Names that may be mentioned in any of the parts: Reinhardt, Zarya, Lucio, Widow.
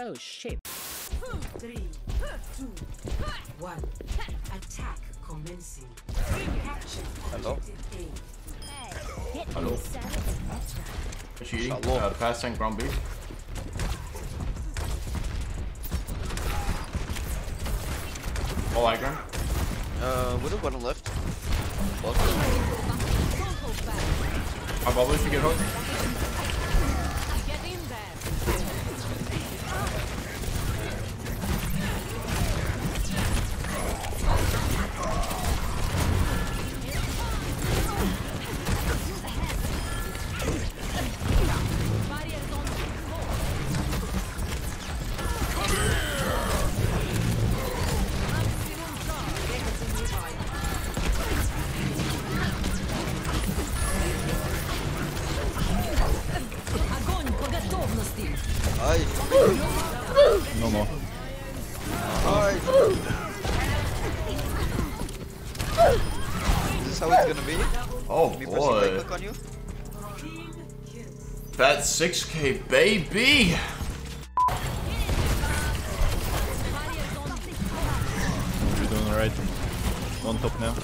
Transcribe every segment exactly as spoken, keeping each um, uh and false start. Oh shit. Three, two, one. Attack commencing. Capture objective A. Hello. They're shooting. Uh, fast tank ground B. All I ground. Uh, Widow one on left. I probably should get hooked. No more. Alright. Is this how it's gonna be? Oh boy. Click on you? That's six K baby! You're doing alright. On top now.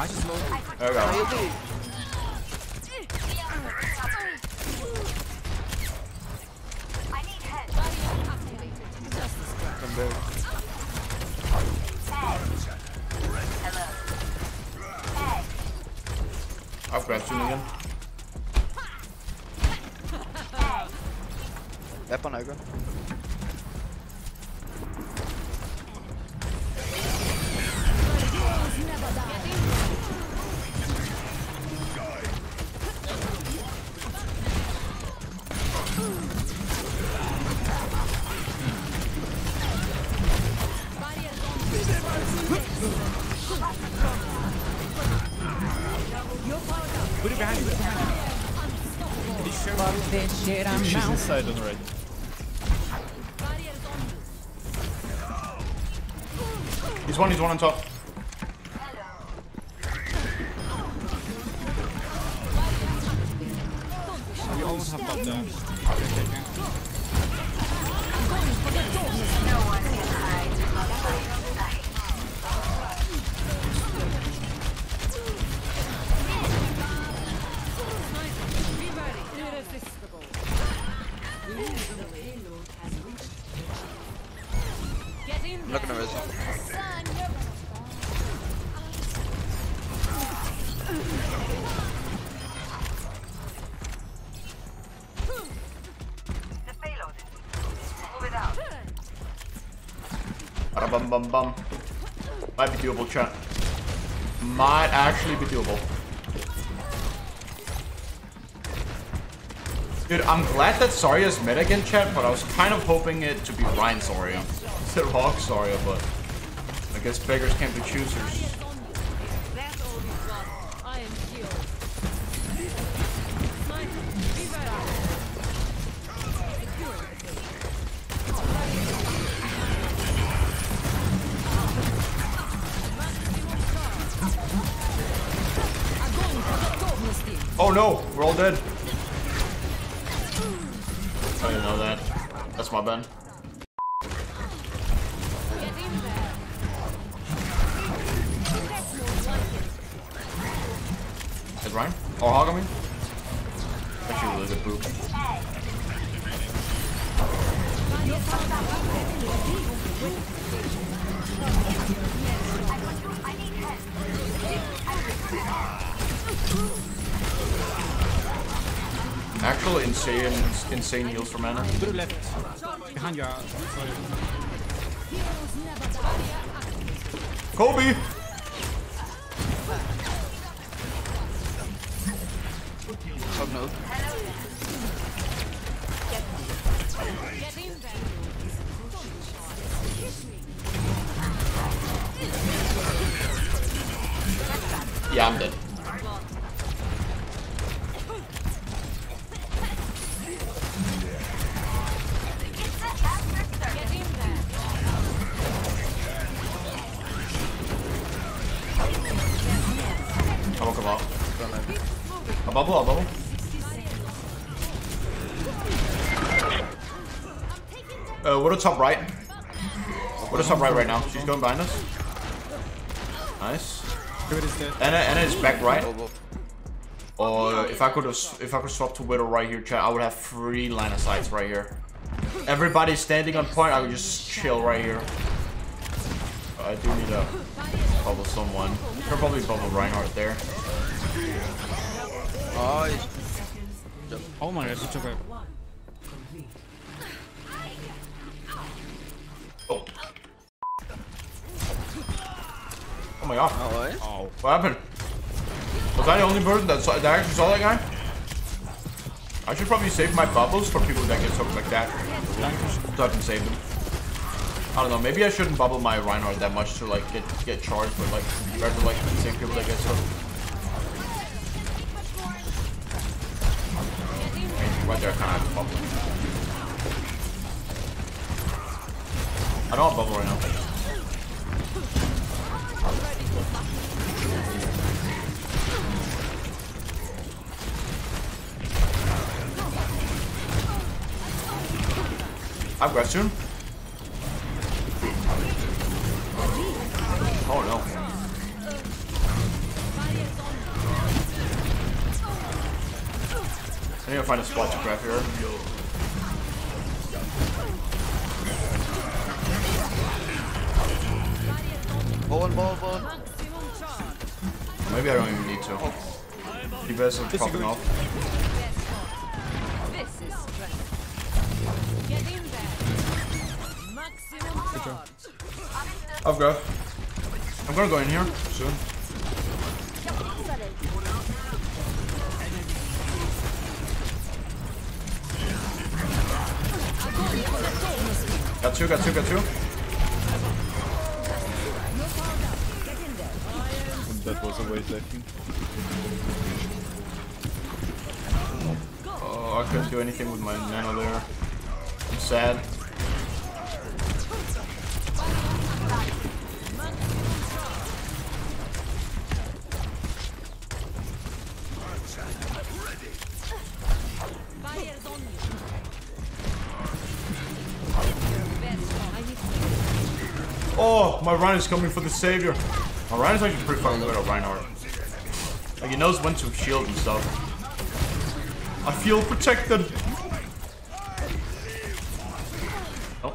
I just loaded. There we go. I need help. Come back. Hello. I've grabbed him again. That one over. Put it behind you, put it behind you. Fuck this shit, I'm out. She's inside on the right. He's one, he's one on top. We almost have top down. No one can hide. I'm not gonna res him. The payload. Move it out. Bada bum bum bum. Might be doable, chat. Might actually be doable. Dude, I'm glad that Zarya's mid again, chat, but I was kind of hoping it to be Ryan Zarya. Instead of Hawk Zarya, but I guess beggars can't be choosers. Oh no, we're all dead. I didn't know that. That's my bad. Is Ryan? Oh, hog on me? Actually, really good poop. Actually, insane, insane heals for mana. To the left. Behind you. Kobe! Oh no. Yeah, I'm dead. bubble, I'll bubble. Uh, Widow top right. Widow top right right now. She's going behind us. Nice. Anna, Anna is back right. Or uh, if I could if I could swap to Widow right here, chat, I would have three line of sights right here. Everybody standing on point, I would just chill right here. I do need to bubble someone. They're probably bubble Reinhardt there. Oh my god, she took it. Oh. Oh my god. Oh, what happened? Was I the only person that, saw, that actually saw that guy? I should probably save my bubbles for people that get hooked like that. So I can save them. I don't know, maybe I shouldn't bubble my Reinhardt that much to like get get charged, but like rather like save people that get hooked. Right there, I kinda have to bubble. I don't have bubble right now. I've got soon. Oh no. I need to find a spot to grab here. Ball and ball, ball. Maybe I don't even need to. You best have popping off. I've got. I'm gonna go in here soon. Got two, got two, got two. That was a weightlifting. Oh, I couldn't do anything with my nano there. I'm sad. Oh, my Ryan is coming for the savior. My Ryan is actually pretty fucking good at Reinhardt. Like, he knows when to shield and stuff. I feel protected. Oh,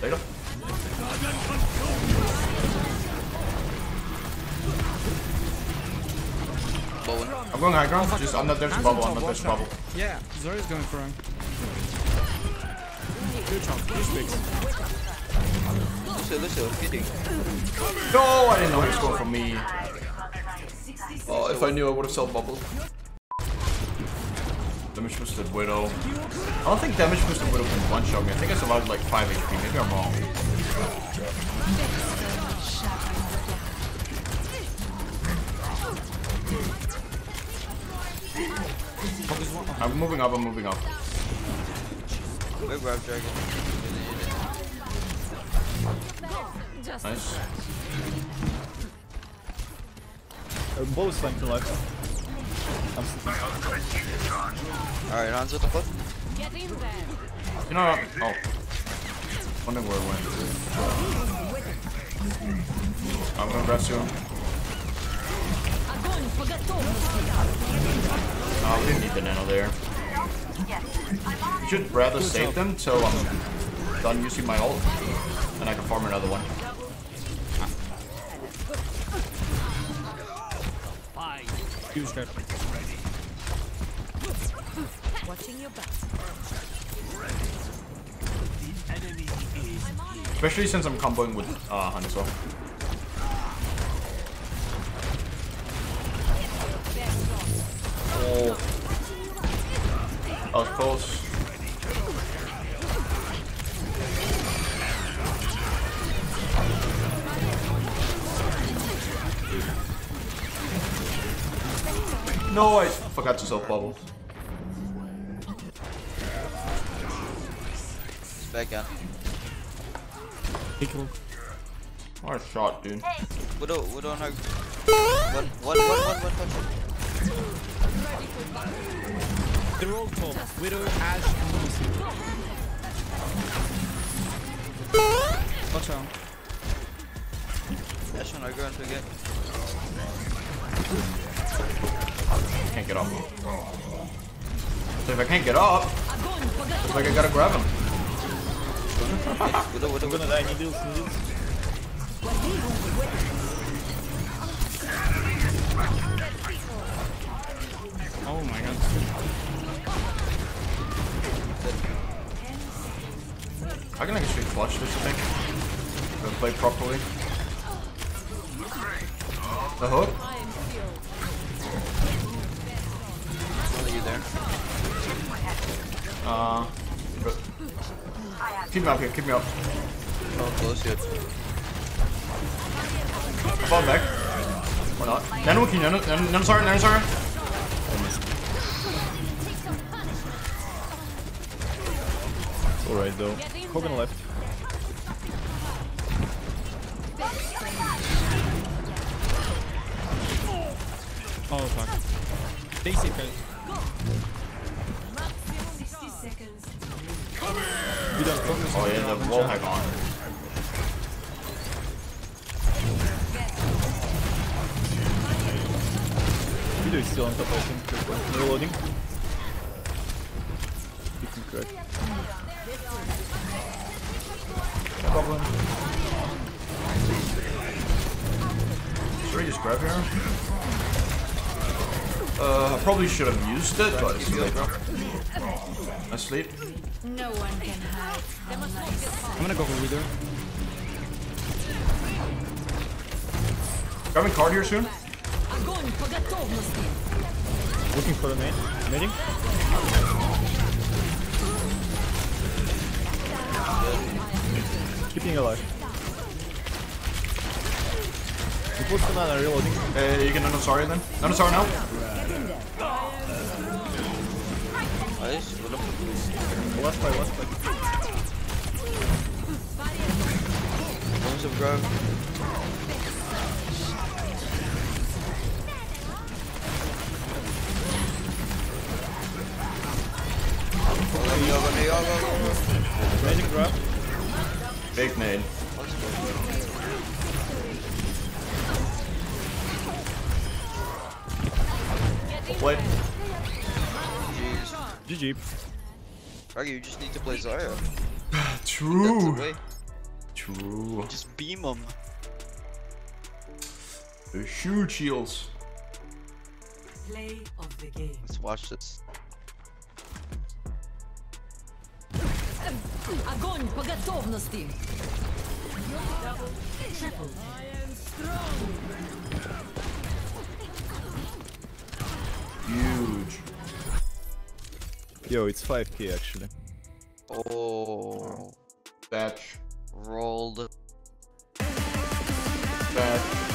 there you go. I'm going high ground. Just, I'm not there to bubble. I'm not there to bubble. Yeah, Zarya's going for him. Good job. Good Lucio, Lucio, kidding. No, I didn't know he was going for me. Oh, if I knew I would have sold bubble. Damage boosted Widow. I don't think damage boosted Widow can one shot me. I think it's allowed like five H P. Maybe I'm wrong. I'm moving up. I'm moving up. Good grab, Dragon. Nice. I'm both flank to life. I'm still flanking. Alright, Hans, what the fuck? You know what? Oh. I wonder where it went. I'm gonna grab you. Oh, we didn't need the nano there. You should rather save them till I'm done using my ult. And I can farm another one. Especially since I'm comboing with uh, Hunt as well. Oh. That was close. No, I forgot to sell bubbles. Back up. What a shot, dude. Hey. Widow, Widow on her. One, one, one, one, one, one. The roll call. Widow, Ash, and Lucy. Watch out. Ash and I go into a gap. Can't get up. So if I can't get up, it's like I gotta grab him. Widow, Widow, Widow. I need deals, need deals. Oh my god. I can actually flush this thing if I play properly. The hook? Are you there? Uh, but keep me up here, keep me up. Oh, close yet. Fall back. Or not. Nano, can you nano? Nano, sorry, nano, sorry. It's alright though. Hogan left. Oh fuck. They see guys. Oh yeah, the wall hack on. Widow is still on top, I think. Reloading. You can crack. No problem. Should I just grab here? Uh, I probably should have used it, but it's too late. I sleep. No one can hide. I'm gonna go for Widow. Grabbing card here soon. Looking for a man. Meeting? Keeping alive. You pushed another reloading. Uh, you can nano Zarya then? Nano Zarya now? Last play, last play. Bones of grab. Grab. Big nade. Play. G G. Froggy, you just need to play Zarya. True. True. Just beam him. They're huge heals. Play of the game. Let's watch this. Огонь по готовности. Huge. Yo, it's five K actually. Oh, batch rolled. Batch.